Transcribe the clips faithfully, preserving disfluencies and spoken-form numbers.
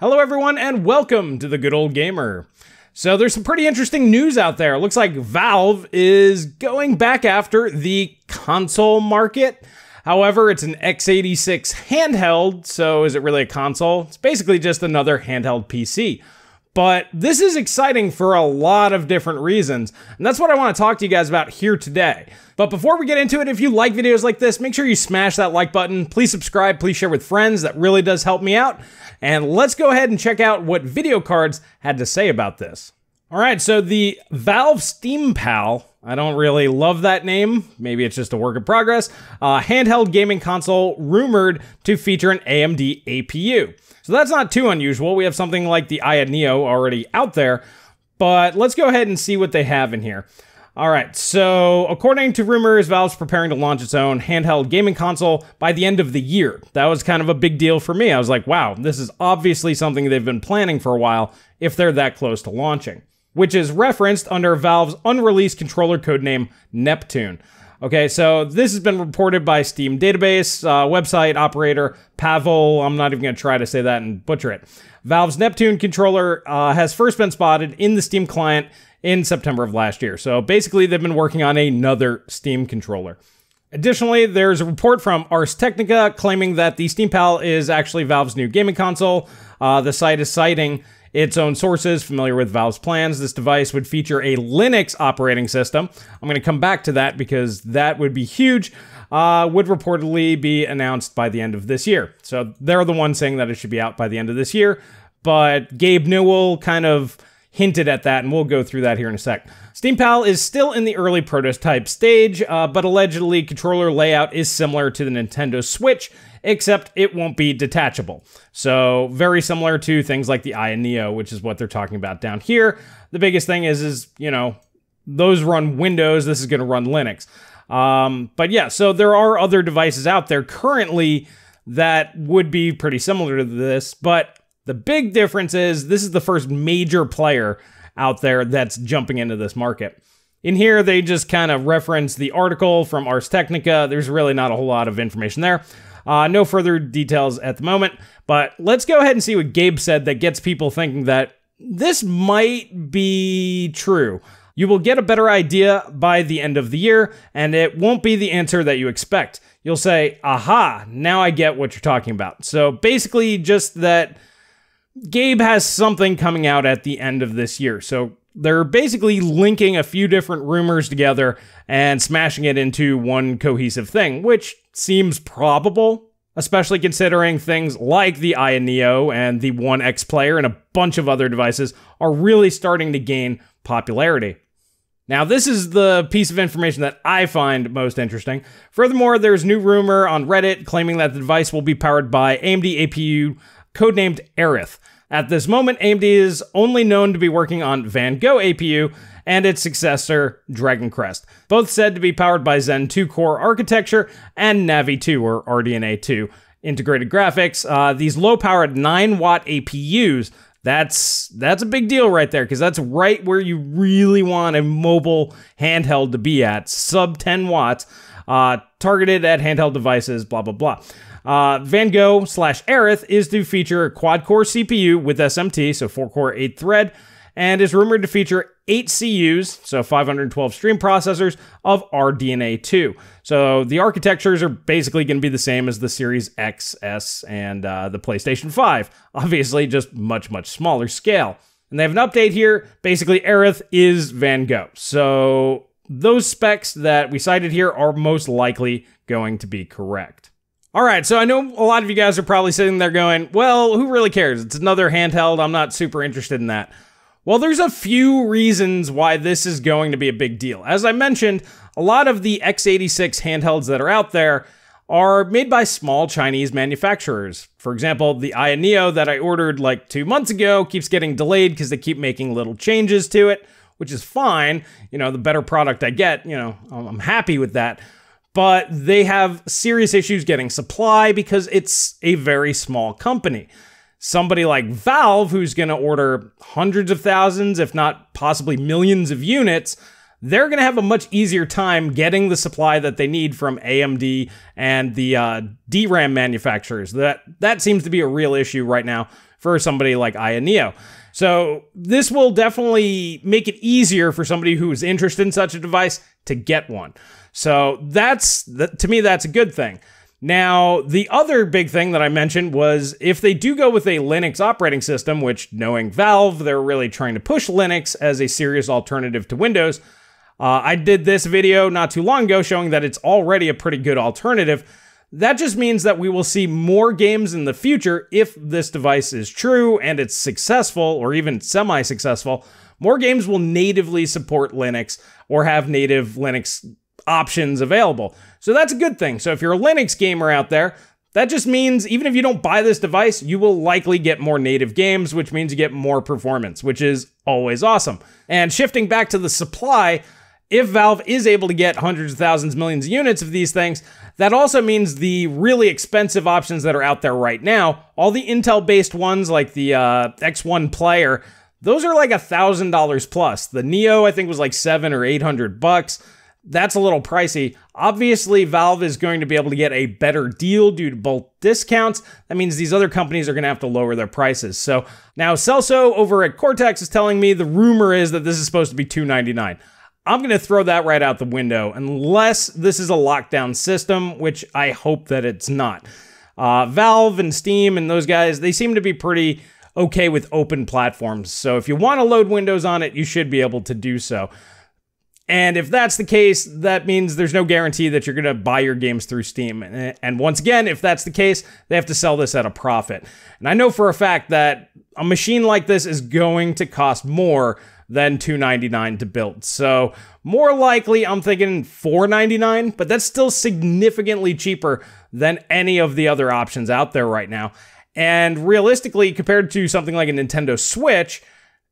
Hello everyone and welcome to the Good Old Gamer. So there's some pretty interesting news out there. It looks like Valve is going back after the console market. However, it's an x eighty-six handheld, so is it really a console? It's basically just another handheld P C. But this is exciting for a lot of different reasons, and that's what I want to talk to you guys about here today. But before we get into it, if you like videos like this, make sure you smash that like button. Please subscribe, please share with friends. That really does help me out. And let's go ahead and check out what video cards had to say about this. All right, so the Valve SteamPal, I don't really love that name. Maybe it's just a work in progress. Uh, handheld gaming console rumored to feature an A M D A P U. So that's not too unusual. We have something like the Aya Neo already out there, but let's go ahead and see what they have in here. All right, so according to rumors, Valve's preparing to launch its own handheld gaming console by the end of the year. That was kind of a big deal for me. I was like, wow, this is obviously something they've been planning for a while if they're that close to launching, which is referenced under Valve's unreleased controller codename Neptune. Okay, so this has been reported by Steam Database, uh, website operator Pavel. I'm not even going to try to say that and butcher it. Valve's Neptune controller uh, has first been spotted in the Steam client in September of last year. So basically, they've been working on another Steam controller. Additionally, there's a report from Ars Technica claiming that the SteamPal is actually Valve's new gaming console. Uh, the site is citing its own sources familiar with Valve's plans. This device would feature a Linux operating system. I'm going to come back to that because that would be huge. Uh, would reportedly be announced by the end of this year. So they're the ones saying that it should be out by the end of this year. But Gabe Newell kind of hinted at that, and we'll go through that here in a sec. SteamPal is still in the early prototype stage, uh, but allegedly controller layout is similar to the Nintendo Switch, except it won't be detachable. So very similar to things like the Aya Neo, which is what they're talking about down here. The biggest thing is, is you know, those run Windows, this is going to run Linux. Um, but yeah, so there are other devices out there currently that would be pretty similar to this, but the big difference is this is the first major player out there that's jumping into this market. In here, they just kind of reference the article from Ars Technica. There's really not a whole lot of information there. Uh, no further details at the moment, but let's go ahead and see what Gabe said that gets people thinking that this might be true. You will get a better idea by the end of the year, and it won't be the answer that you expect. You'll say, aha, now I get what you're talking about. So basically just that Gabe has something coming out at the end of this year. So they're basically linking a few different rumors together and smashing it into one cohesive thing, which seems probable, especially considering things like the Aya Neo and the One X Player and a bunch of other devices are really starting to gain popularity. Now, this is the piece of information that I find most interesting. Furthermore, there's new rumor on Reddit claiming that the device will be powered by A M D A P U codenamed Aerith. At this moment, A M D is only known to be working on Van Gogh A P U and its successor, Dragon Crest, both said to be powered by Zen two core architecture and Navi two or R D N A two integrated graphics. Uh, these low-powered nine watt A P Us, that's, that's a big deal right there, because that's right where you really want a mobile handheld to be at, sub ten watts, uh, targeted at handheld devices, blah, blah, blah. Uh, Van Gogh slash Aerith is to feature a quad-core C P U with S M T, so four core, eight thread, and is rumored to feature eight C Us, so five hundred twelve stream processors, of R D N A two. So the architectures are basically going to be the same as the Series X, S, and uh, the PlayStation five. Obviously, just much, much smaller scale. And they have an update here. Basically, Aerith is Van Gogh. So those specs that we cited here are most likely going to be correct. All right, so I know a lot of you guys are probably sitting there going, well, who really cares? It's another handheld. I'm not super interested in that. Well, there's a few reasons why this is going to be a big deal. As I mentioned, a lot of the x eighty-six handhelds that are out there are made by small Chinese manufacturers. For example, the Aya Neo that I ordered like two months ago keeps getting delayed because they keep making little changes to it, which is fine. You know, the better product I get, you know, I'm happy with that. But they have serious issues getting supply because it's a very small company. Somebody like Valve, who's going to order hundreds of thousands, if not possibly millions of units, they're going to have a much easier time getting the supply that they need from A M D and the uh, D RAM manufacturers. That, that seems to be a real issue right now for somebody like Aya Neo. So this will definitely make it easier for somebody who is interested in such a device to get one. So that's, to me, that's a good thing. Now, the other big thing that I mentioned was if they do go with a Linux operating system, which knowing Valve, they're really trying to push Linux as a serious alternative to Windows. Uh, I did this video not too long ago showing that it's already a pretty good alternative. That just means that we will see more games in the future if this device is true and it's successful or even semi-successful. More games will natively support Linux or have native Linux options available. So that's a good thing. So if you're a Linux gamer out there, that just means even if you don't buy this device, you will likely get more native games, which means you get more performance, which is always awesome. And shifting back to the supply, if Valve is able to get hundreds of thousands, millions of units of these things, that also means the really expensive options that are out there right now, all the Intel-based ones like the uh, X one Player, those are like a thousand dollars plus. The Neo, I think, was like seven or eight hundred bucks. That's a little pricey. Obviously, Valve is going to be able to get a better deal due to both discounts. That means these other companies are going to have to lower their prices. So now Celso over at Cortex is telling me the rumor is that this is supposed to be two ninety-nine. I'm going to throw that right out the window unless this is a lockdown system, which I hope that it's not. Uh, Valve and Steam and those guys, they seem to be pretty okay with open platforms. So if you want to load Windows on it, you should be able to do so. And if that's the case, that means there's no guarantee that you're going to buy your games through Steam. And once again, if that's the case, they have to sell this at a profit. And I know for a fact that a machine like this is going to cost more than two ninety-nine to build. So more likely, I'm thinking four ninety-nine, but that's still significantly cheaper than any of the other options out there right now. And realistically, compared to something like a Nintendo Switch,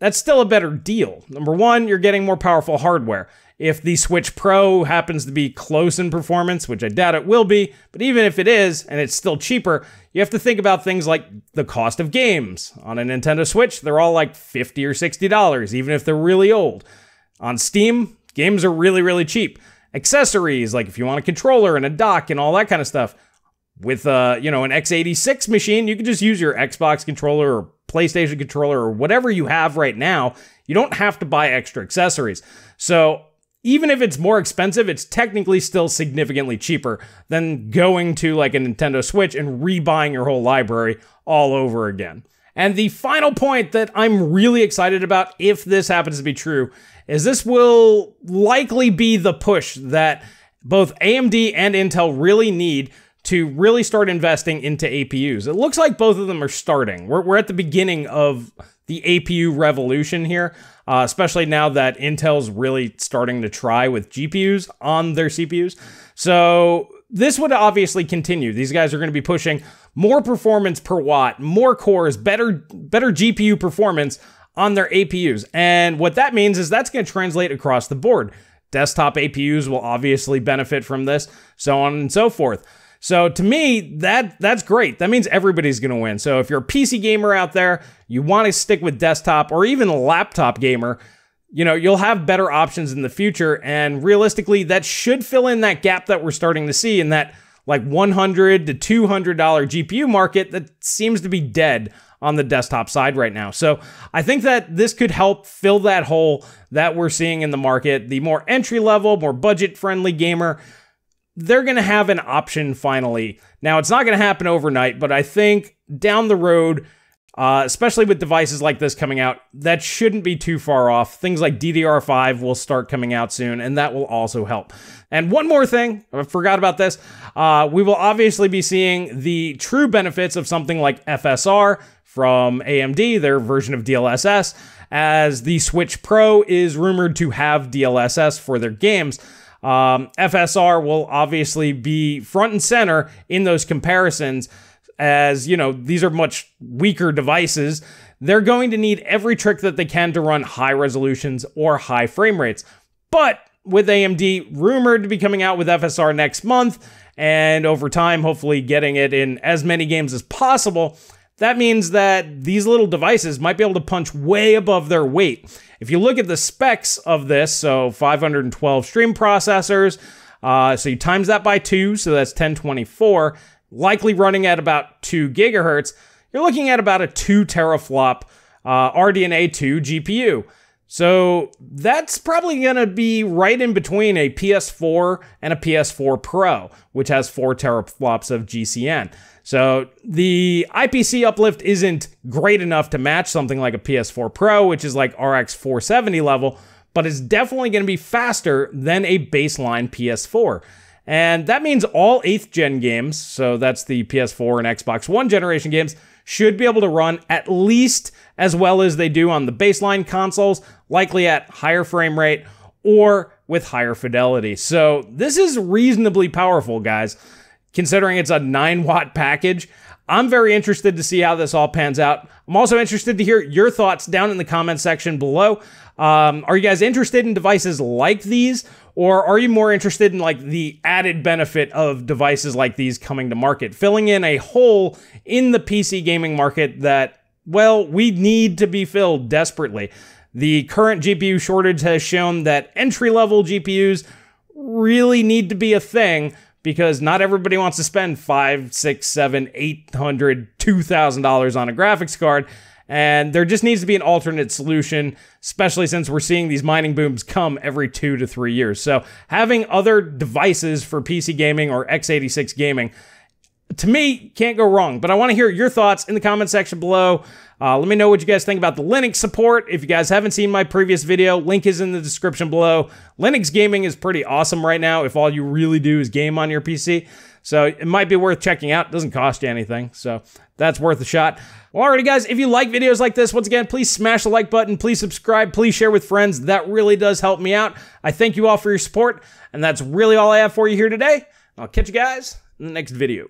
that's still a better deal. Number one, you're getting more powerful hardware. If the Switch Pro happens to be close in performance, which I doubt it will be, but even if it is, and it's still cheaper, you have to think about things like the cost of games. On a Nintendo Switch, they're all like fifty or sixty dollars, even if they're really old. On Steam, games are really, really cheap. Accessories, like if you want a controller and a dock and all that kind of stuff, with uh, you know, an x eighty-six machine, you can just use your Xbox controller or PlayStation controller or whatever you have right now. You don't have to buy extra accessories. So even if it's more expensive, it's technically still significantly cheaper than going to like a Nintendo Switch and rebuying your whole library all over again. And the final point that I'm really excited about, if this happens to be true, is this will likely be the push that both A M D and Intel really need to really start investing into A P Us. It looks like both of them are starting. We're, we're at the beginning of the A P U revolution here, uh, especially now that Intel's really starting to try with G P Us on their C P Us. So this would obviously continue. These guys are going to be pushing more performance per watt, more cores, better, better G P U performance on their A P Us. And what that means is that's going to translate across the board. Desktop A P Us will obviously benefit from this, so on and so forth. So to me, that that's great. That means everybody's going to win. So if you're a P C gamer out there, you want to stick with desktop or even a laptop gamer, you know, you'll have better options in the future. And realistically, that should fill in that gap that we're starting to see in that like one hundred to two hundred dollar G P U market that seems to be dead on the desktop side right now. So I think that this could help fill that hole that we're seeing in the market. The more entry level, more budget friendly gamer, they're going to have an option finally. Now, it's not going to happen overnight, but I think down the road, uh, especially with devices like this coming out, that shouldn't be too far off. Things like D D R five will start coming out soon, and that will also help. And one more thing, I forgot about this. Uh, we will obviously be seeing the true benefits of something like F S R from A M D, their version of D L S S, as the Switch Pro is rumored to have D L S S for their games. Um, F S R will obviously be front and center in those comparisons as, you know, these are much weaker devices. They're going to need every trick that they can to run high resolutions or high frame rates. But with A M D rumored to be coming out with F S R next month and over time, hopefully getting it in as many games as possible, that means that these little devices might be able to punch way above their weight. If you look at the specs of this, so five hundred twelve stream processors, uh, so you times that by two, so that's ten twenty-four, likely running at about two gigahertz, you're looking at about a two teraflop uh, R D N A two G P U. So that's probably gonna be right in between a P S four and a P S four Pro, which has four teraflops of G C N. So the I P C uplift isn't great enough to match something like a P S four Pro, which is like R X four seventy level, but it's definitely gonna be faster than a baseline P S four. And that means all eighth gen games, so that's the P S four and Xbox One generation games, should be able to run at least as well as they do on the baseline consoles, likely at higher frame rate or with higher fidelity. So this is reasonably powerful, guys, considering it's a nine watt package. I'm very interested to see how this all pans out. I'm also interested to hear your thoughts down in the comment section below. Um, are you guys interested in devices like these? Or are you more interested in like the added benefit of devices like these coming to market, filling in a hole in the P C gaming market that, well, we need to be filled desperately? The current G P U shortage has shown that entry-level G P Us really need to be a thing, because not everybody wants to spend five, six, seven, eight hundred, two thousand dollars on a graphics card, and there just needs to be an alternate solution, especially since we're seeing these mining booms come every two to three years. So having other devices for P C gaming or x eighty-six gaming, to me, can't go wrong. But I want to hear your thoughts in the comment section below. Uh, let me know what you guys think about the Linux support. If you guys haven't seen my previous video, link is in the description below. Linux gaming is pretty awesome right now if all you really do is game on your P C. So it might be worth checking out. It doesn't cost you anything, so that's worth a shot. Well, alrighty, guys, if you like videos like this, once again, please smash the like button, please subscribe, please share with friends. That really does help me out. I thank you all for your support, and that's really all I have for you here today. I'll catch you guys in the next video.